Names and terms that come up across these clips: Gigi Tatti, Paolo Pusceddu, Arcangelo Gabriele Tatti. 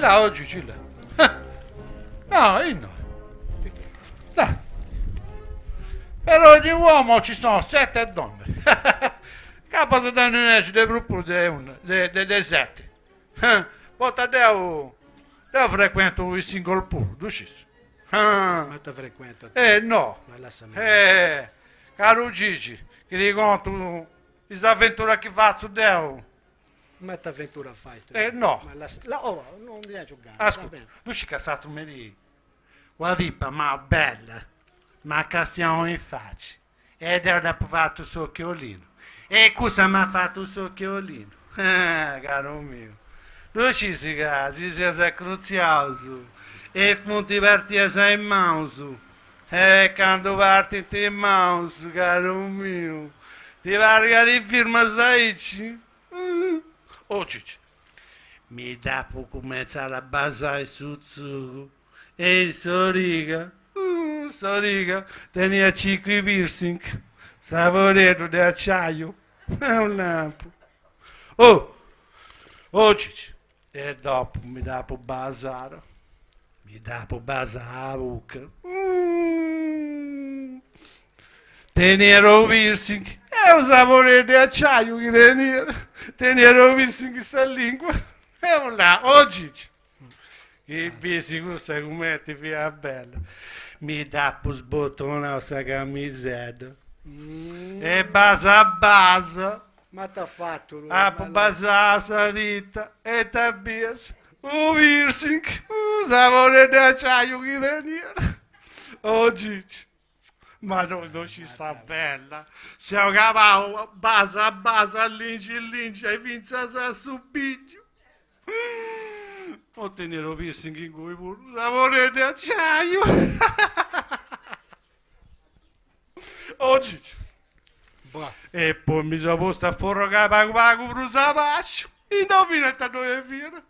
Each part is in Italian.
Là, oggi c'è là. No, io no. Là. Per ogni uomo ci sono 7 donne. Capacità di unirsi del gruppo di 7. Bota deo. Io frequento il singolo pool, ducis. Ma te frequento? No. Ma lasciami. Caro Gigi, che ti conto l'avventura che faccio deo. Ma che avventura fai? No. Ma ora non direi giocare. Ascolta, tu ci cassato un merì. Una ripa, ma bella, ma castiamo in faccia. Ed era provato il suo chiolino. E cosa mi ha fatto il suo chiolino? Caro mio. Tu ci casi, sei cruzioso. E non ti partire in mano. Quando parti in mano, caro mio. Ti parla di firma, sai? Oh Gigi, mi dà poco mezza la base su zucchero e sorriga, tenia 5 piercing, saporetto di acciaio, è un lampo. Oh Gigi, e dopo mi dà po' basara, mi dà po' basara buca, tenia piercing. È un sapore di acciaio che tenere un piercing in questa lingua. E là, oggi il piercing sa come ti fia bella. Mi dà per sbottona questa camisetta. E basa. Ma t'ha fatto? Ah, basa la ditta e t'abbias. Un piercing, un sapore di acciaio che tenere. Oggi. Ma non ci sta bella, siamo capaci, basa, linci, hai vinto a subiglio. Ho tenuto piercing in cui pure, sapore di acciaio. Oggi. E poi mi sono posto a forrocare per un sapaccio, indovina dove viene.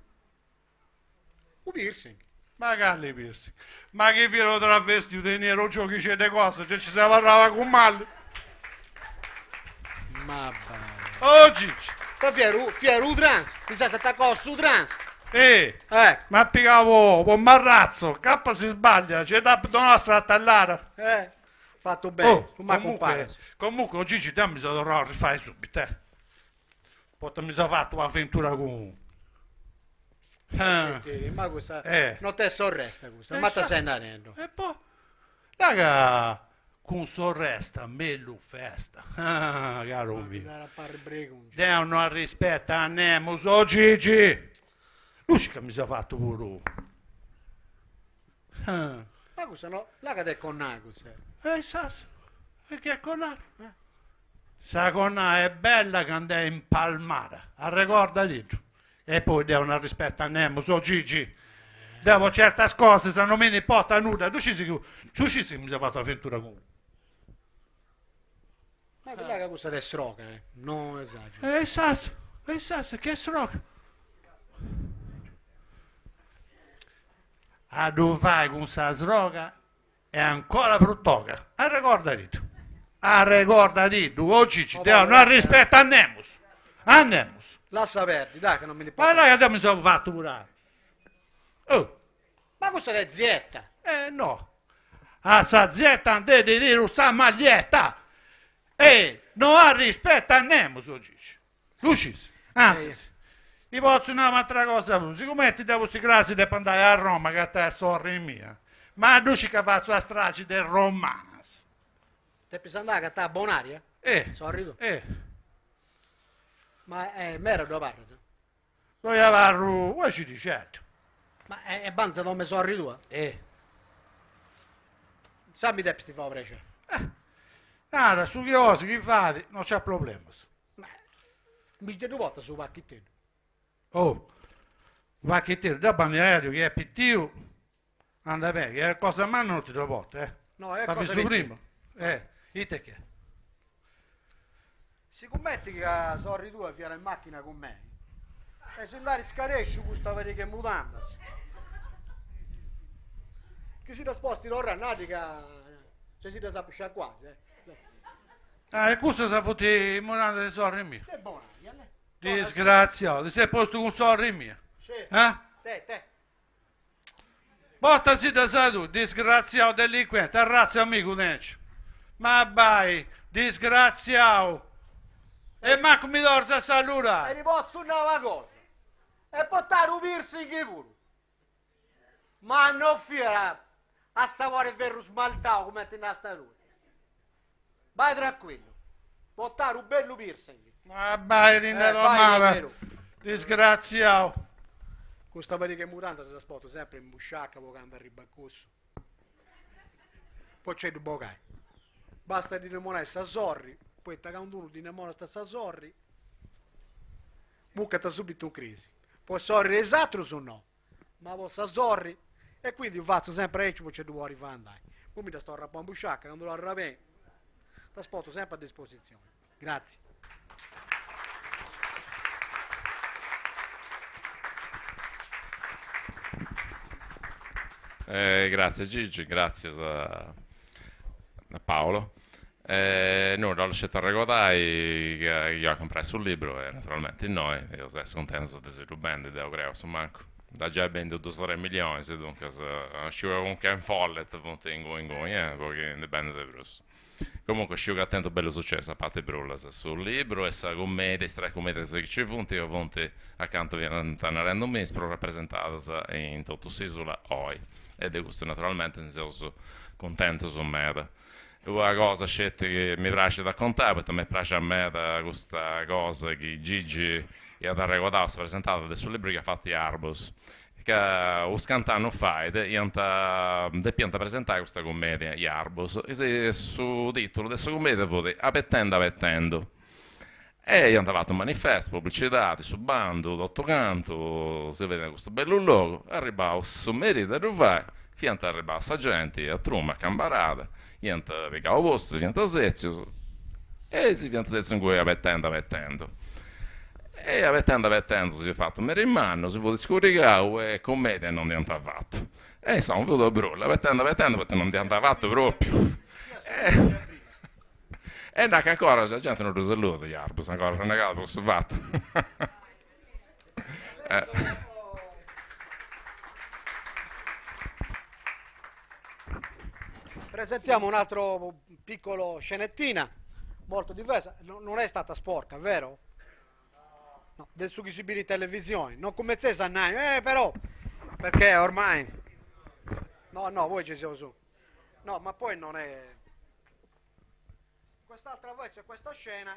Un piercing. Ma che piercing? Ma che vero travestito di nero giochi c'è di cose, cioè ci si parlava con male. Ma bella. Oh Gigi. Ma fiero trans, ti sei stata cosa trans. Ma piccavo, un marrazzo, K si sbaglia, c'è da nostra a tallare. Fatto bene, ma comunque Gigi, dammi se dovrò rifare subito. Poi mi sono fatto un'avventura con... Sentire, ma questa non te sorresta questa, ma te stai andando. E poi, raga, con sorresta me lo festa, caro mio. Deo non rispetta a Nemos, oh Gigi. Lucica mi si è fatto pure. Ma questa no, la che te conna questa. Che conna? Sa conna è bella che andai in palmara, a ricorda dietro. E poi devo non rispetto a Nemo, so Gigi. Devo certe cose, se non me ne porta nuda. Tu ci sei mi sei fatto avventura con lui. Ma quella che questa è stroca, non esagero. Esatto, che stroca. A dove vai con questa stroca è ancora bruttoca. A ricordati tu, oh Gigi, devo non rispetto a Nemo. Lascia perdi, dai che non me ne parlo. Ma dai che mi sono fatto pure. Ma questa è zietta. No. A sa zietta andate di dire sa maglietta. Non ha rispetto a Nemo, so Gigi. Lucis, anzi, ti posso dire un'altra cosa. Siccome ti devo questi classi devo andare a Roma, che te è sorri mia. Ma Lucica faccio la strage del Romanas. Ti pensi andare a te a Bonaria? Sorri tu. Ma è mero dove parla? Dove parlo? Voi ci dicete. Ma è banza dove sorri tua? Sappi te sti fa prece. Nada, su chiosi, chi fate? Non c'è problema. Ma mi dite due volte su pacchettino. Pacchettino, da bandierario che è pittio, anda bene, che è cosa a mano non ti due volte, No, è cosa su primo. Dite che. Si commetti che sorri tu a fiare in macchina con me e se andare scaresci questa verica mutanda che si da sposti l'ora nati che ci si da sapuscia quasi Questo si è fatto in monata di sorri mia. Te buona, disgraziato, ti sei posto con sorri mia. Sì. Eh? Te. Bottasi da sadu, disgraziato, delinquente, arrazza amico, neccio. Ma vai, disgraziato. E manco mi dorso a salutare. E ti posso una cosa. E portare un piercing pure. Ma non fiera a sapore ferro smaltato come te ne sta lui. Vai tranquillo. Portare un bello piercing. Ma vai, rindato disgraziato. Questa parecchia muranta si trasporta sempre in busciacca, poi canta a ribaccosso. Poi c'è il bocai. Basta di nemorare sta sorri, poi tacanduno di nemora sta sorri. Mucca sta subito in crisi. Poi sorri esatto o no? Ma poi sta sorri. E quindi io faccio sempre e ci poi c'è due ore fa andare. Poi mi da sto rappo in busciacca, quando lo arrabè, trasporto sempre a disposizione. Grazie. Grazie Gigi, grazie a Paolo. Noi l'ho scelto a Regotai, che ho comprato il libro e naturalmente noi, io sono contento di essere bene, di Deogreo, sono manco. Da già bene 2-3 milioni, se dunque sciugo un can follet, perché ne bene di Bruce. Comunque sciugo attento bello successo a parte Brulla sul libro e sa commedia, stra commedia che ci funti, io funti accanto viene una random mispro rappresentata in tutto s'isola oggi. Ed è questo naturalmente, sono contento su me. Una cosa che mi piace da contare, perché mi piace a me questa cosa che Gigi e ad Arregodato si è presentata del suo libro che ha fatto Arbus, che un scantano fa e pianta presentare questa commedia, gli Arbus, e il suo titolo della commedia è Apettendo, Apettendo. E gli hanno fatto un manifesto, pubblicità, su bando, d'otto canto, si vede questo bello luogo, arrivava su merito e ruvai, fianto arrivava a Sagenti, a Truma, a Cambarada, fianto a Picao Posto, fianto a Sezio, e si fianto a Sezio in cui apettendo, apettendo. E apettendo, apettendo si è fatto mero in mano, si vuole scoricare e commedia non diventa fatto. E insomma, vedo brulla, apettendo, apettendo, perché non diventa fatto proprio. E ancora la gente non lo saluta gli arbus, ancora renegato per questo fatto. Presentiamo un altro piccolo scenettina, molto diversa, non è stata sporca, vero? No, del Sugisibili Televisione, non come se sannaio, però, perché ormai... No, voi ci siamo su. No, ma poi non è... Quest'altra voce, questa scena.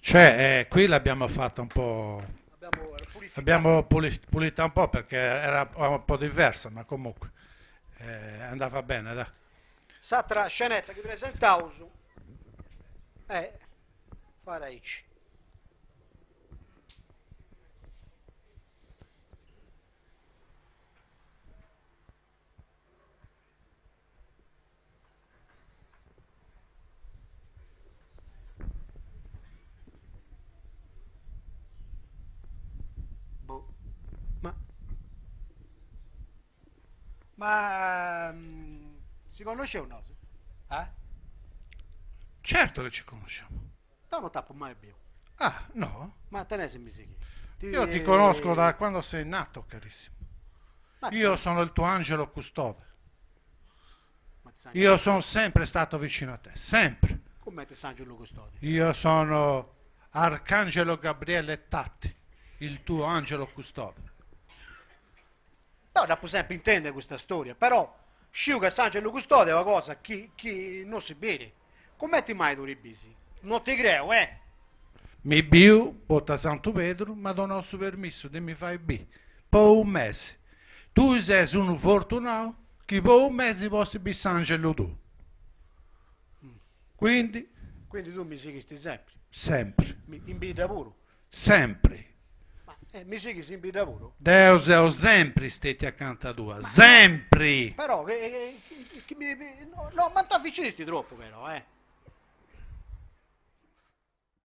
Cioè, qui l'abbiamo fatta un po'. L'abbiamo pulita un po' perché era un po' diversa, ma comunque andava bene. Da. S'altra scenetta che presentavo è Faraici. Ma si conosce o no? Eh? Certo che ci conosciamo. Tu non tappo mai più. Ah, no? Ma te ne sei misichi. Io ti conosco da quando sei nato, carissimo. Ma io sono il tuo angelo custode. Mazzangelo. Io sono sempre stato vicino a te, sempre. Come ti sei angelo custode? Io sono Arcangelo Gabriele Tatti, il tuo angelo custode. No, da sempre intende questa storia, però sciuga Sangelo Custode è una cosa che non si vede. Come ti mai tu ribisi? Non ti creo, eh? Mi biu, porta Santo Pedro, ma non ho il permesso di mi fare B. Per un mese. Tu sei un fortunato che per un mese posti bi Sangelo tu. Quindi... Quindi tu mi seguisti sempre? Sempre. In vita pure? Sempre. Mi si in vita pure? Deus, io sempre stati accanto a tua, sempre! Però, no, ma ti avvicinisti troppo però, eh!